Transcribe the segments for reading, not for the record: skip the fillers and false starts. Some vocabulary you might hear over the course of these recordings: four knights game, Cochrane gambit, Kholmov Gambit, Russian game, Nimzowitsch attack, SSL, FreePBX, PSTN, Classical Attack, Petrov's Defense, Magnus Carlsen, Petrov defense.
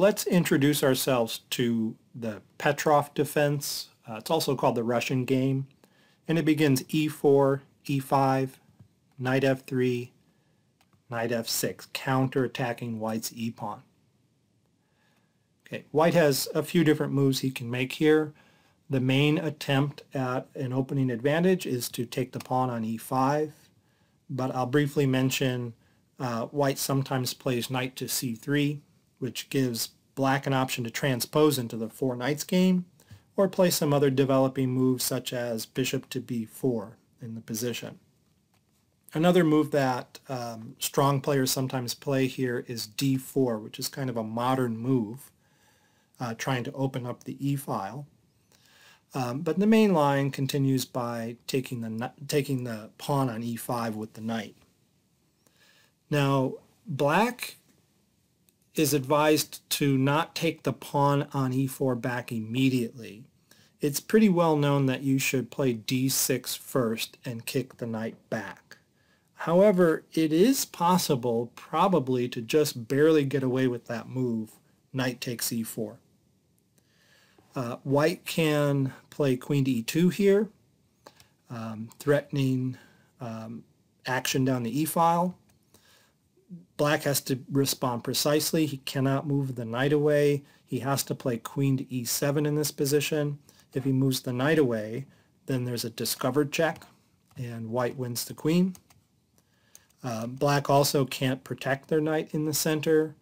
Let's introduce ourselves to the Petrov defense. It's also called the Russian game, and it begins e4, e5, knight f3, knight f6, counterattacking white's e pawn. Okay, white has a few different moves he can make here. The main attempt at an opening advantage is to take the pawn on e5, but I'll briefly mention white sometimes plays knight to c3, which gives black an option to transpose into the four knights game, or play some other developing move such as bishop to b4 in the position. Another move that strong players sometimes play here is d4, which is kind of a modern move, trying to open up the e-file. But the main line continues by taking the pawn on e5 with the knight. Now, black is advised to not take the pawn on e4 back immediately. It's pretty well known that you should play d6 first and kick the knight back. However, it is possible probably to just barely get away with that move, knight takes e4. White can play queen to e2 here, threatening action down the e-file. Black has to respond precisely. He cannot move the knight away. He has to play queen to e7 in this position. If he moves the knight away, then there's a discovered check, and white wins the queen. Black also can't protect their knight in the center,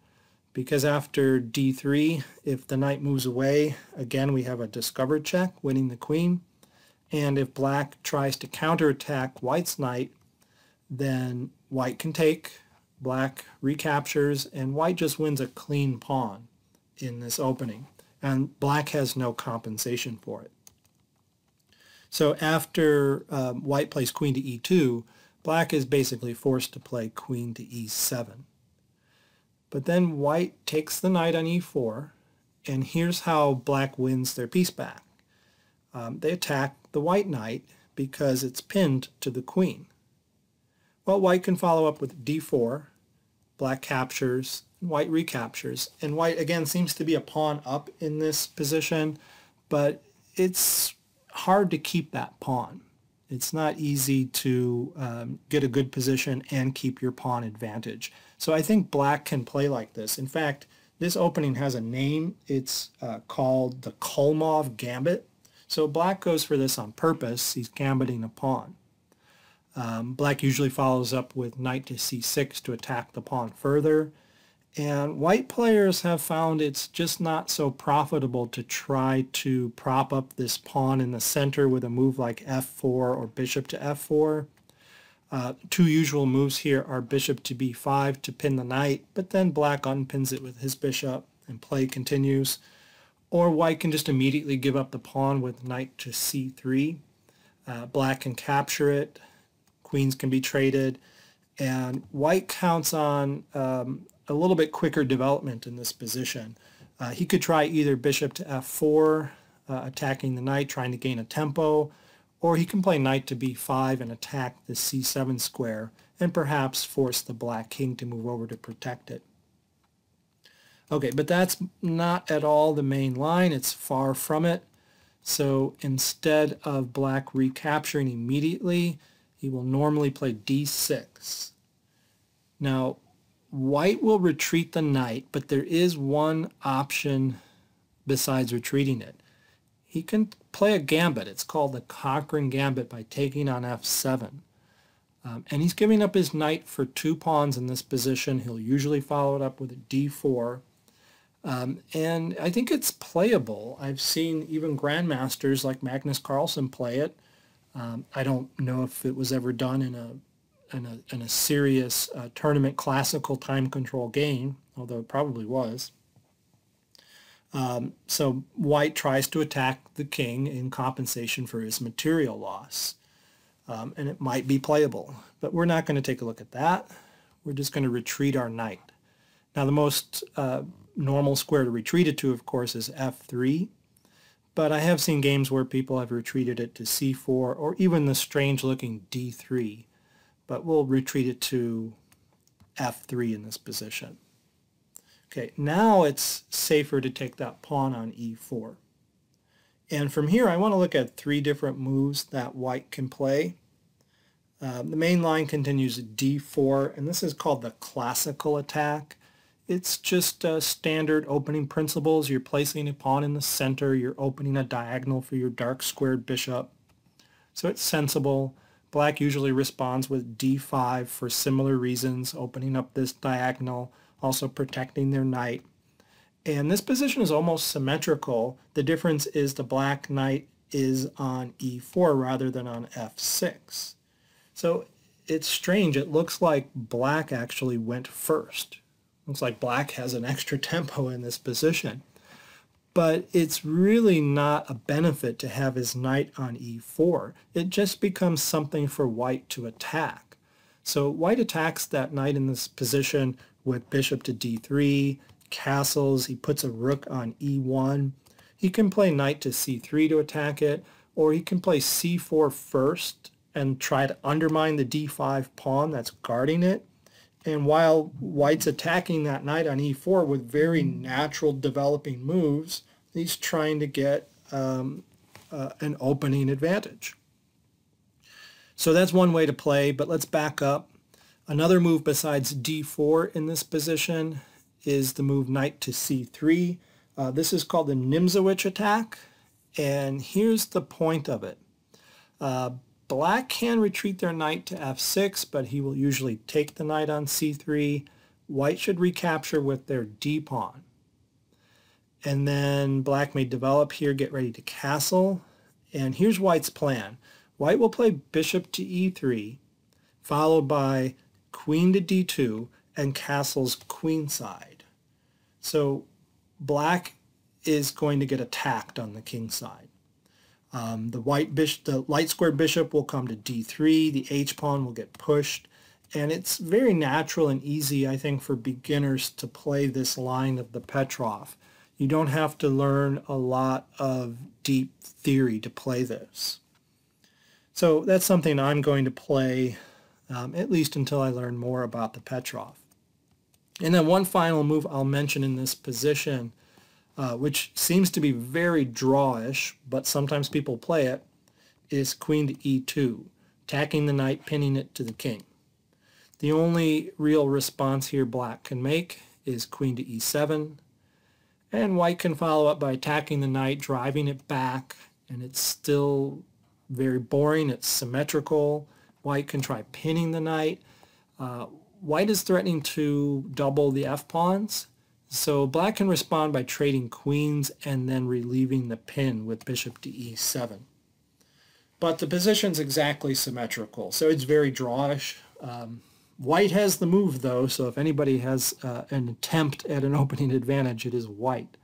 because after d3, if the knight moves away, again we have a discovered check, winning the queen. And if black tries to counterattack white's knight, then white can take, black recaptures, and white just wins a clean pawn in this opening. And black has no compensation for it. So after white plays queen to e2, black is basically forced to play queen to e7. But then white takes the knight on e4, and here's how black wins their piece back. They attack the white knight because it's pinned to the queen. Well, white can follow up with d4, black captures, white recaptures, and white again seems to be a pawn up in this position, but it's hard to keep that pawn. It's not easy to get a good position and keep your pawn advantage. So I think black can play like this. In fact, this opening has a name. It's called the Kholmov Gambit. So black goes for this on purpose. He's gambiting a pawn. Black usually follows up with knight to c6 to attack the pawn further. And white players have found it's just not so profitable to try to prop up this pawn in the center with a move like f4 or bishop to f4. Two usual moves here are bishop to b5 to pin the knight, but then black unpins it with his bishop and play continues. Or white can just immediately give up the pawn with knight to c3. Black can capture it, queens can be traded, and white counts on a little bit quicker development in this position. He could try either bishop to f4, attacking the knight, trying to gain a tempo, or he can play knight to b5 and attack the c7 square and perhaps force the black king to move over to protect it. Okay, but that's not at all the main line. It's far from it. So instead of black recapturing immediately, he will normally play d6. Now, white will retreat the knight, but there is one option besides retreating it. He can play a gambit. It's called the Cochrane gambit by taking on f7. And he's giving up his knight for two pawns in this position. He'll usually follow it up with a d4. And I think it's playable. I've seen even grandmasters like Magnus Carlsen play it. I don't know if it was ever done in a serious tournament classical time control game, although it probably was. So white tries to attack the king in compensation for his material loss, and it might be playable, but we're not going to take a look at that. We're just going to retreat our knight. Now the most normal square to retreat it to, of course, is f3, but I have seen games where people have retreated it to c4 or even the strange-looking d3. But we'll retreat it to f3 in this position. Okay, now it's safer to take that pawn on e4. And from here, I want to look at three different moves that white can play. The main line continues d4, and this is called the classical attack. It's just standard opening principles. You're placing a pawn in the center. You're opening a diagonal for your dark squared bishop. So it's sensible. Black usually responds with d5 for similar reasons, opening up this diagonal, also protecting their knight. And this position is almost symmetrical. The difference is the black knight is on e4 rather than on f6. So it's strange. It looks like black actually went first. Looks like black has an extra tempo in this position. But it's really not a benefit to have his knight on e4. It just becomes something for white to attack. So white attacks that knight in this position with bishop to d3, castles, he puts a rook on e1. He can play knight to c3 to attack it, or he can play c4 first and try to undermine the d5 pawn that's guarding it. And while white's attacking that knight on e4 with very natural developing moves, he's trying to get an opening advantage. So that's one way to play, but let's back up. Another move besides d4 in this position is the move knight to c3. This is called the Nimzowitsch attack, and here's the point of it. Black can retreat their knight to f6, but he will usually take the knight on c3. White should recapture with their d-pawn. And then black may develop here, get ready to castle. And here's white's plan. White will play bishop to e3, followed by queen to d2, and castles queenside. So black is going to get attacked on the king side. The light squared bishop will come to d3, the h-pawn will get pushed, and it's very natural and easy, I think, for beginners to play this line of the Petrov. You don't have to learn a lot of deep theory to play this. So that's something I'm going to play, at least until I learn more about the Petrov. And then one final move I'll mention in this position, which seems to be very drawish, but sometimes people play it, is queen to e2, attacking the knight, pinning it to the king. The only real response here black can make is queen to e7, and white can follow up by attacking the knight, driving it back, and it's still very boring, it's symmetrical. White can try pinning the knight. White is threatening to double the f-pawns, so black can respond by trading queens and then relieving the pin with bishop to e7. But the position's exactly symmetrical, so it's very drawish. White has the move, though, so if anybody has an attempt at an opening advantage, it is white.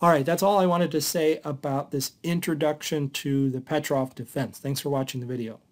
All right, that's all I wanted to say about this introduction to the Petrov defense. Thanks for watching the video.